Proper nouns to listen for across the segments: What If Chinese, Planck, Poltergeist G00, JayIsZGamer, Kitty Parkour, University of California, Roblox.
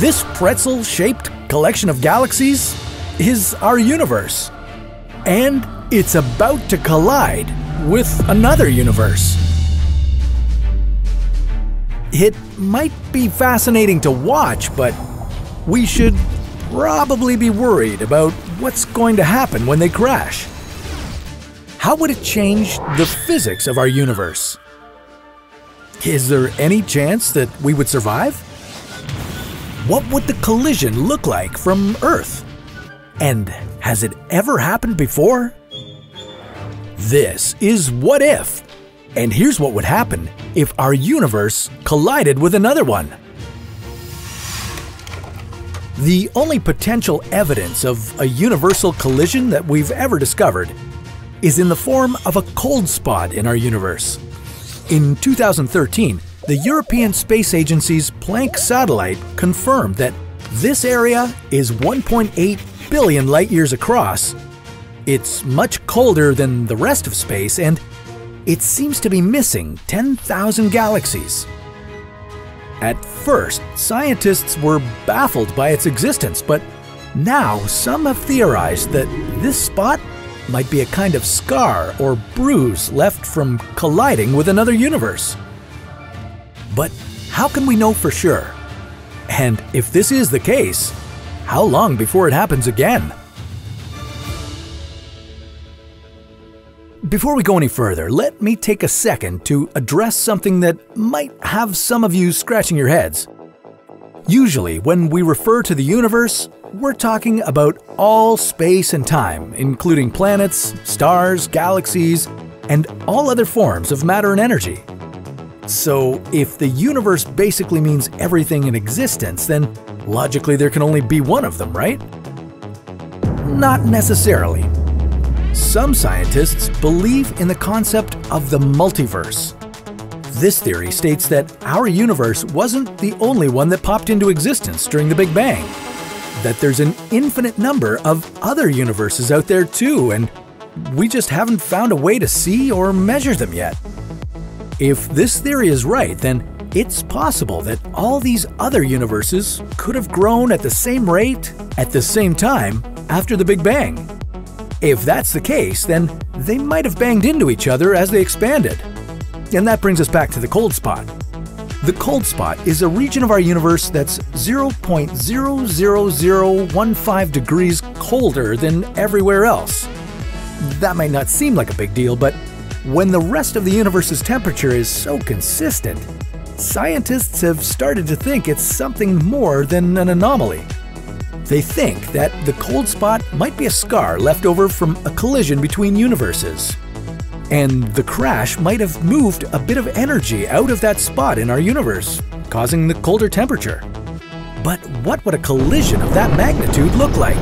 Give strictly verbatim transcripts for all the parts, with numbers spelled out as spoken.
This pretzel-shaped collection of galaxies is our universe. And it's about to collide with another universe. It might be fascinating to watch, but we should probably be worried about what's going to happen when they crash. How would it change the physics of our universe? Is there any chance that we would survive? What would the collision look like from Earth? And has it ever happened before? This is What If, and here's what would happen if our universe collided with another one. The only potential evidence of a universal collision that we've ever discovered is in the form of a cold spot in our universe. In two thousand thirteen, the European Space Agency's Planck satellite confirmed that this area is one point eight billion light years across. It's much colder than the rest of space, and it seems to be missing ten thousand galaxies. At first, scientists were baffled by its existence, but now some have theorized that this spot might be a kind of scar or bruise left from colliding with another universe. But how can we know for sure? And if this is the case, how long before it happens again? Before we go any further, let me take a second to address something that might have some of you scratching your heads. Usually, when we refer to the universe, we're talking about all space and time, including planets, stars, galaxies, and all other forms of matter and energy. So, if the universe basically means everything in existence, then logically there can only be one of them, right? Not necessarily. Some scientists believe in the concept of the multiverse. This theory states that our universe wasn't the only one that popped into existence during the Big Bang, that there's an infinite number of other universes out there too, and we just haven't found a way to see or measure them yet. If this theory is right, then it's possible that all these other universes could have grown at the same rate, at the same time, after the Big Bang. If that's the case, then they might have banged into each other as they expanded. And that brings us back to the cold spot. The cold spot is a region of our universe that's zero point zero zero zero one five degrees colder than everywhere else. That might not seem like a big deal, but when the rest of the universe's temperature is so consistent, scientists have started to think it's something more than an anomaly. They think that the cold spot might be a scar left over from a collision between universes. And the crash might have moved a bit of energy out of that spot in our universe, causing the colder temperature. But what would a collision of that magnitude look like?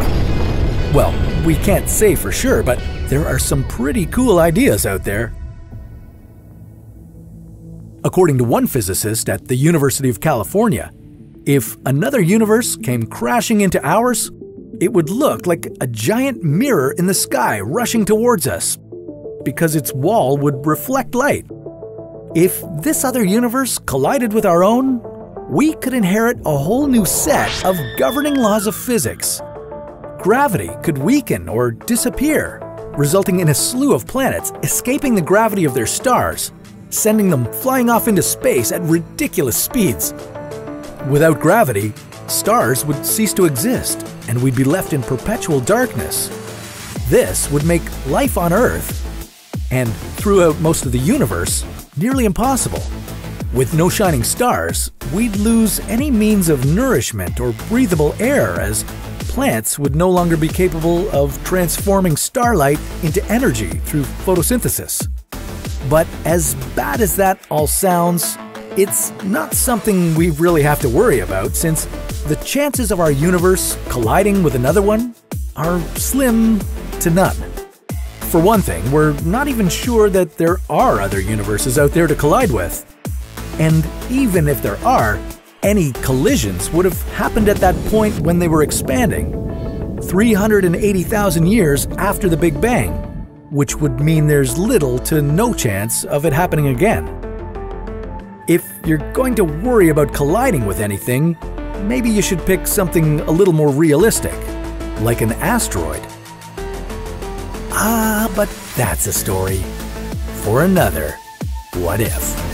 Well, we can't say for sure, but there are some pretty cool ideas out there. According to one physicist at the University of California, if another universe came crashing into ours, it would look like a giant mirror in the sky rushing towards us, because its wall would reflect light. If this other universe collided with our own, we could inherit a whole new set of governing laws of physics. Gravity could weaken or disappear, resulting in a slew of planets escaping the gravity of their stars, sending them flying off into space at ridiculous speeds. Without gravity, stars would cease to exist, and we'd be left in perpetual darkness. This would make life on Earth, and throughout most of the universe, nearly impossible. With no shining stars, we'd lose any means of nourishment or breathable air, as plants would no longer be capable of transforming starlight into energy through photosynthesis. But as bad as that all sounds, it's not something we really have to worry about, since the chances of our universe colliding with another one are slim to none. For one thing, we're not even sure that there are other universes out there to collide with. And even if there are, any collisions would have happened at that point when they were expanding, three hundred eighty thousand years after the Big Bang, which would mean there's little to no chance of it happening again. If you're going to worry about colliding with anything, maybe you should pick something a little more realistic, like an asteroid. Ah, but that's a story for another What If.